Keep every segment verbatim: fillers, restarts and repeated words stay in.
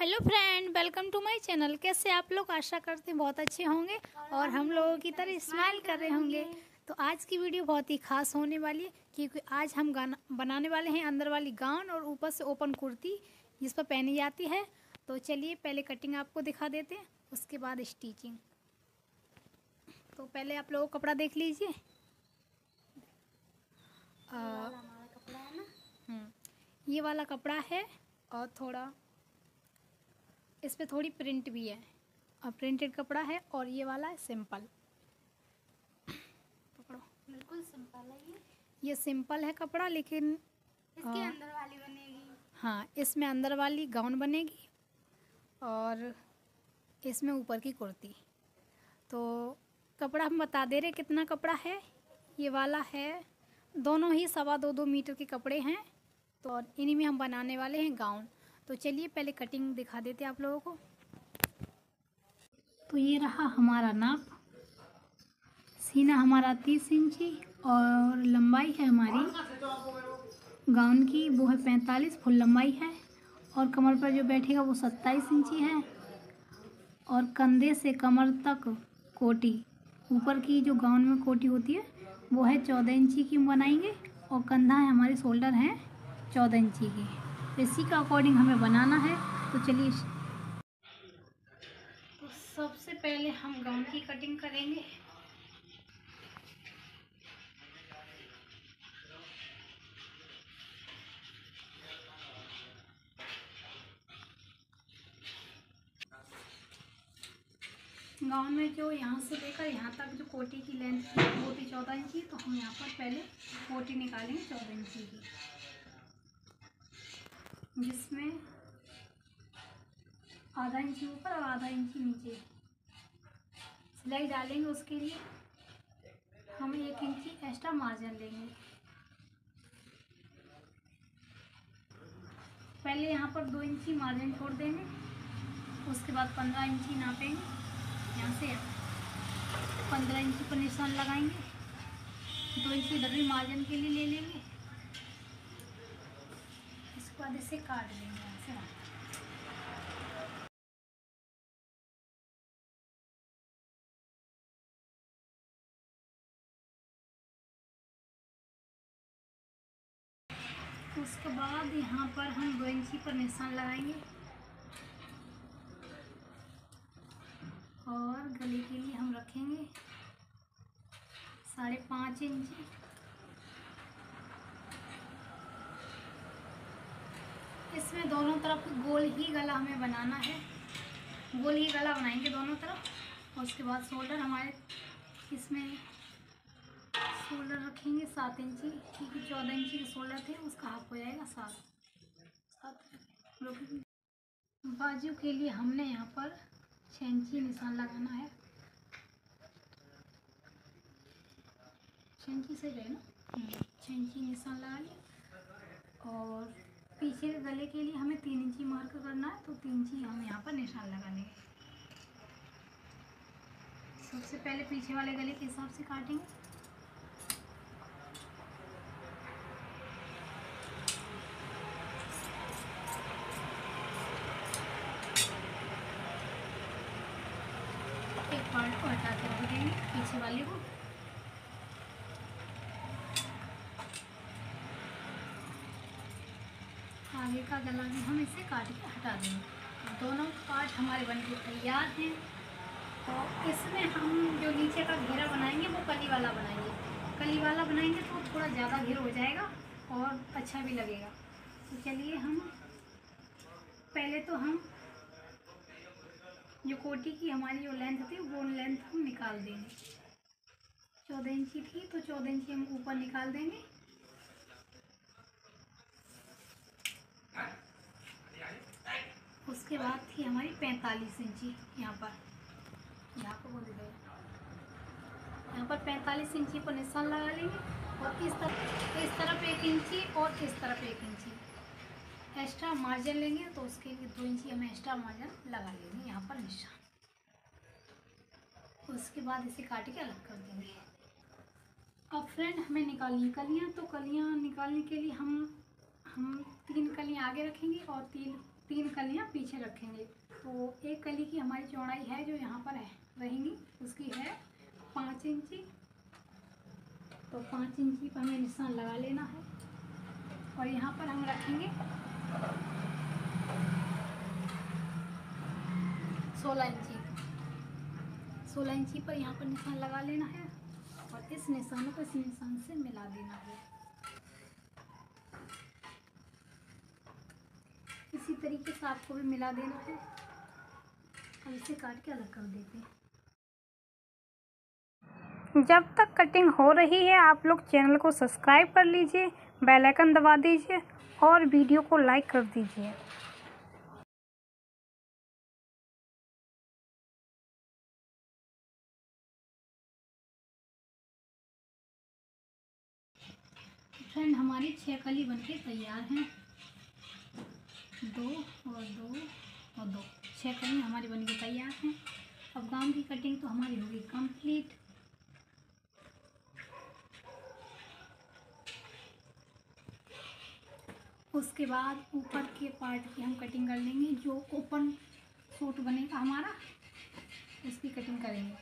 Hello friend, welcome to my channel. कैसे आप लोग? आशा करते हैं बहुत अच्छे होंगे और हम लोगों की तरह स्माइल कर रहे होंगे। तो आज की वीडियो बहुत ही खास होने वाली है क्योंकि आज हम गाना बनाने वाले हैं अंदर वाली गाउन और ऊपर से ओपन कुर्ती जिस पर पहनी जाती है। तो चलिए पहले कटिंग आपको दिखा देते हैं, उसके बाद स्टिचिंग। तो पहले आप लोग कपड़ा देख लीजिए। ये वाला कपड़ा है और थोड़ा इस पर थोड़ी प्रिंट भी है और प्रिंटेड कपड़ा है। और ये वाला है सिंपल, पकड़ो, बिल्कुल सिंपल है ये ये सिंपल है कपड़ा, लेकिन इसके अंदर वाली बनेगी। हाँ, इसमें अंदर वाली गाउन बनेगी और इसमें ऊपर की कुर्ती। तो कपड़ा हम बता दे रहे कितना कपड़ा है। ये वाला है, दोनों ही सवा दो दो मीटर के कपड़े हैं। तो और इन्हीं में हम बनाने वाले हैं गाउन। तो चलिए पहले कटिंग दिखा देते हैं आप लोगों को। तो ये रहा हमारा नाप। सीना हमारा तीस इंची और लंबाई है हमारी गाउन की वो है पैंतालीस, फुल लंबाई है। और कमर पर जो बैठेगा वो सत्ताईस इंची है। और कंधे से कमर तक कोटी, ऊपर की जो गाउन में कोटी होती है वो है चौदह इंची की बनाएंगे। और कंधा है हमारे, शोल्डर है चौदह इंची की। इसी का अकॉर्डिंग हमें बनाना है। तो चलिए, तो सबसे पहले हम गाउन की कटिंग करेंगे। गाउन में जो यहाँ से लेकर यहाँ तक जो कोटी की लेंथ है वो थी चौदह इंची। तो हम यहाँ पर पहले कोटी निकालेंगे चौदह इंची की, जिसमें आधा इंची ऊपर और आधा इंची नीचे सिलाई डालेंगे। उसके लिए हम एक इंची एक्स्ट्रा मार्जिन लेंगे। पहले यहाँ पर दो इंची मार्जिन छोड़ देंगे, उसके बाद पंद्रह इंची नापेंगे। यहाँ से पंद्रह इंची पर निशान लगाएंगे, दो इंची डबल मार्जिन के लिए ले लेंगे। बाद इसे काट लेंगे ऐसे। उसके बाद यहाँ पर हम दो इंची पर निशान लगाएंगे और गले के लिए हम रखेंगे साढ़े पाँच इंची। इसमें दोनों तरफ गोल ही गला हमें बनाना है, गोल ही गला बनाएंगे दोनों तरफ। और उसके बाद शोल्डर हमारे, इसमें शोल्डर रखेंगे सात इंची क्योंकि चौदह इंची के शोल्डर थे, उसका हाफ हो जाएगा सात सात। बाजू के लिए हमने यहाँ पर छः इंची निशान लगाना है। छः इंची सही है ना? छः इंची निशान लगा लिया। और पीछे के गले के लिए हमें तीन इंची मार्क करना है, तो तीन इंची हम यहाँ पर निशान लगा लेंगे। सबसे पहले पीछे वाले गले के हिसाब से काटेंगे। एक पार्ट को हटा के रख देंगे पीछे वाले को। आगे का गला भी हम इसे काट के हटा देंगे। दोनों पार्ट हमारे बनके तैयार हैं। और इसमें हम जो नीचे का घेरा बनाएंगे वो कली वाला बनाएंगे। कली वाला बनाएंगे तो थोड़ा ज़्यादा घेरा हो जाएगा और अच्छा भी लगेगा। तो चलिए, हम पहले तो हम जो कोटी की हमारी जो लेंथ थी वो लेंथ हम निकाल देंगे। चौदह इंची थी तो चौदह इंची हम ऊपर निकाल देंगे। उसके बाद थी हमारी पैंतालीस इंची। यहाँ पर यहाँ पर बोल दे यहाँ पर पैंतालीस इंची पर निशान लगा लेंगे। और इस तरफ इस तरफ एक इंची और इस तरफ एक इंची एक्स्ट्रा मार्जिन लेंगे। तो उसके लिए दो इंची हमें एक्स्ट्रा मार्जिन लगा लेंगे यहाँ पर निशान। उसके बाद इसे काट के अलग कर देंगे। अब फ्रेंड, हमें निकालनी कलियाँ। तो कलियाँ निकालने के लिए हम हम तीन कलियाँ आगे रखेंगे और तीन तीन कलियां पीछे रखेंगे। तो एक कली की हमारी चौड़ाई है जो यहाँ पर है रहेंगी उसकी है पाँच इंची, तो पाँच इंची पर हमें निशान लगा लेना है और यहाँ पर हम रखेंगे सोलह इंची। सोलह इंची पर यहाँ पर निशान लगा लेना है और इस निशान को इस निशान से मिला देना है। इसी तरीके से आपको भी मिला देना है और इसे काट के अलग कर देते हैं। जब तक कटिंग हो रही है आप लोग चैनल को सब्सक्राइब कर लीजिए, बेल आइकन दबा दीजिए और वीडियो को लाइक कर दीजिए। फ्रेंड हमारी छह कली बनके तैयार हैं, दो और दो और दो, छह कली हमारी बनके तैयार हैं। अब गाउन की कटिंग तो हमारी होगी कंप्लीट। उसके बाद ऊपर के पार्ट की हम कटिंग कर लेंगे, जो ओपन सूट बनेगा हमारा उसकी कटिंग करेंगे।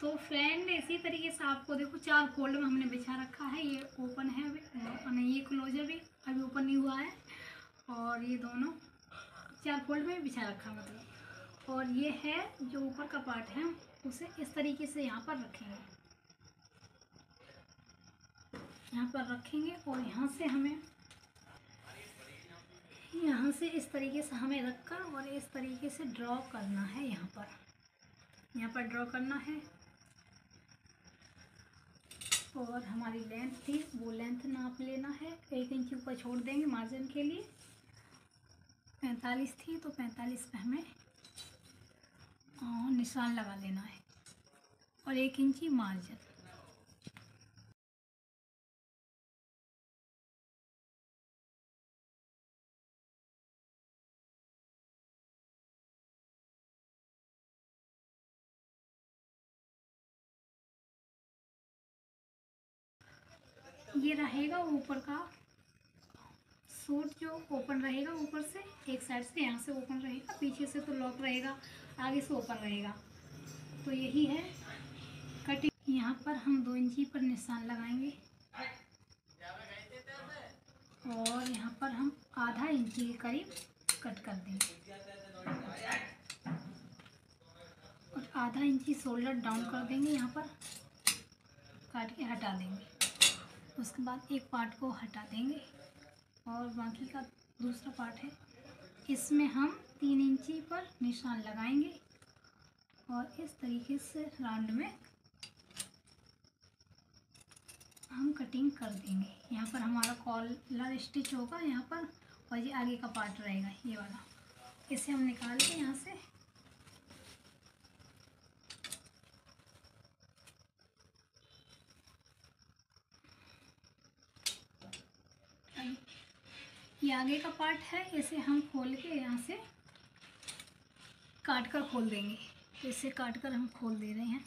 तो फ्रेंड इसी तरीके से आपको देखो चार फोल्ड में हमने बिछा रखा है। ये ओपन है अभी, ये क्लोजर भी अभी ओपन नहीं हुआ है और ये दोनों चार फोल्ड में बिछा रखा है मतलब। और ये है जो ऊपर का पार्ट है उसे इस तरीके से यहाँ पर रखेंगे, यहाँ पर रखेंगे और यहाँ से हमें यहाँ से इस तरीके से हमें रखकर और इस तरीके से ड्रॉ करना है। यहाँ पर यहाँ पर ड्रॉ करना है और हमारी लेंथ थी वो लेंथ नाप लेना है। एक इंच ऊपर छोड़ देंगे मार्जिन के लिए, पैंतालीस थी तो पैंतालीस पे हमें निशान लगा लेना है और एक इंची मार्जिन। ये रहेगा ऊपर का सूट जो ओपन रहेगा, ऊपर से एक साइड से यहाँ से ओपन रहेगा, पीछे से तो लॉक रहेगा, आगे से ओपन रहेगा। तो यही है कटिंग। यहाँ पर हम दो इंची पर निशान लगाएंगे और यहाँ पर हम आधा इंची के करीब कट कर देंगे और आधा इंची शोल्डर डाउन कर देंगे। यहाँ पर काट के हटा देंगे, उसके बाद एक पार्ट को हटा देंगे और बाकी का दूसरा पार्ट है इसमें हम तीन इंची पर निशान लगाएंगे और इस तरीके से राउंड में हम कटिंग कर देंगे। यहाँ पर हमारा कॉलर स्टिच होगा यहाँ पर और ये आगे का पार्ट रहेगा ये वाला, इसे हम निकाल के यहाँ से ये आगे का पार्ट है इसे हम खोल के यहाँ से काट कर खोल देंगे। तो इसे काट कर हम खोल दे रहे हैं।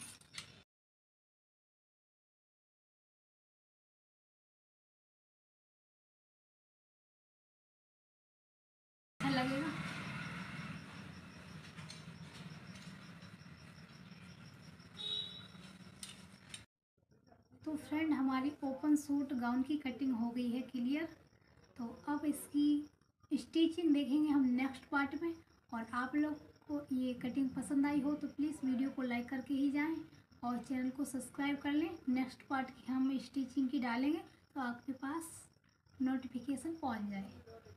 अच्छा लगेगा। तो फ्रेंड हमारी ओपन सूट गाउन की कटिंग हो गई है क्लियर। तो अब इसकी स्टिचिंग देखेंगे हम नेक्स्ट पार्ट में। और आप लोग को ये कटिंग पसंद आई हो तो प्लीज़ वीडियो को लाइक करके ही जाएं और चैनल को सब्सक्राइब कर लें। नेक्स्ट पार्ट की हम स्टिचिंग की डालेंगे तो आपके पास नोटिफिकेशन पहुंच जाए।